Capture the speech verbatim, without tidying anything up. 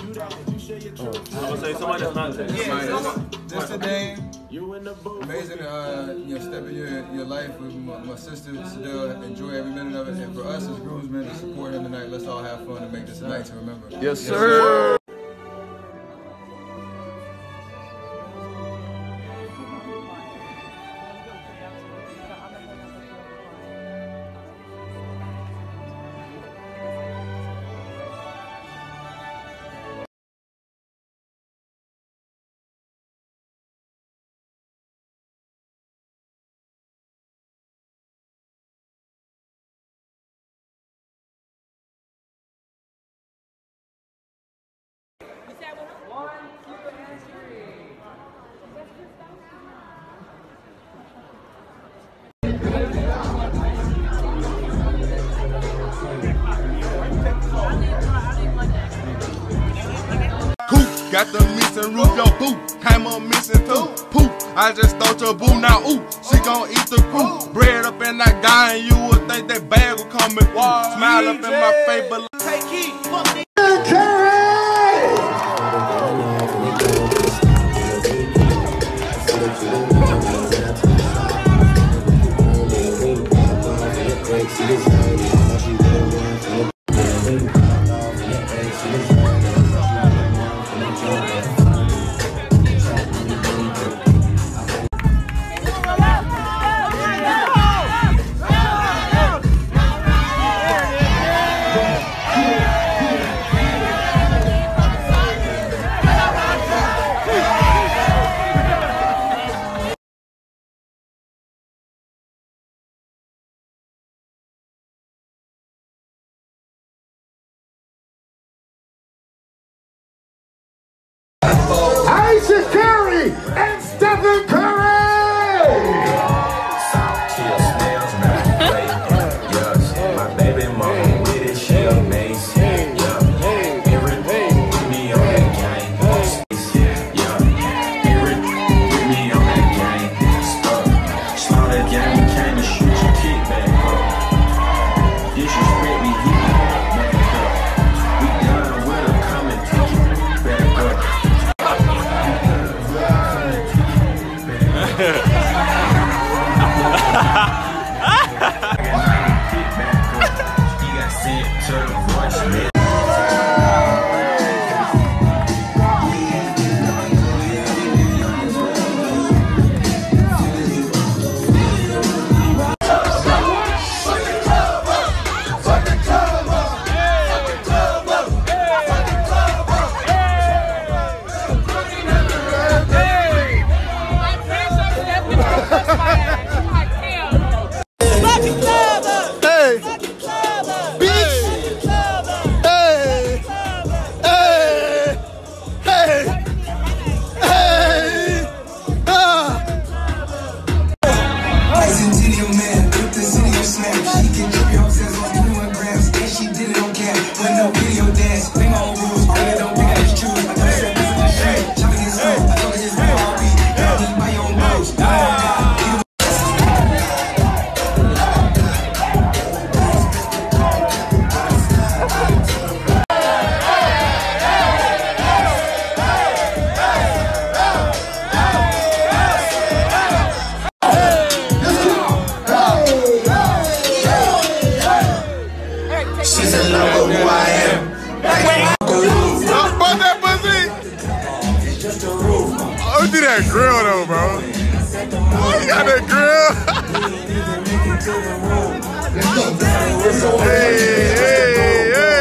Oh. I'm gonna say somebody that's not there. Yeah, just today, amazing uh, your step of your, your life with my, my sister, Sydel. Enjoy every minute of it. And for us as groomsmen to support him tonight, let's all have fun and make this a night to remember. Yes, yes sir. sir. One, two, and three. Got the missing roof, your boo. Came up missing too. Poop, I just thought your boo now. Ooh, she gon' eat the crew. Bread up in that guy, and you would think that bag will come and smile up in my face, but take heat. Aisha Curry and Stephen Curry! Soft tears, nails, not yes. My baby mama with it, she amazing. Yeah, everything with me on that game. Yeah, everything with me on that game. Stuck, slow that game, came to shoot your kick back up. You should spread me, you back up. We done with her, come and pick it back up. That grill though, bro. Oh, you got that grill. Hey, hey, hey.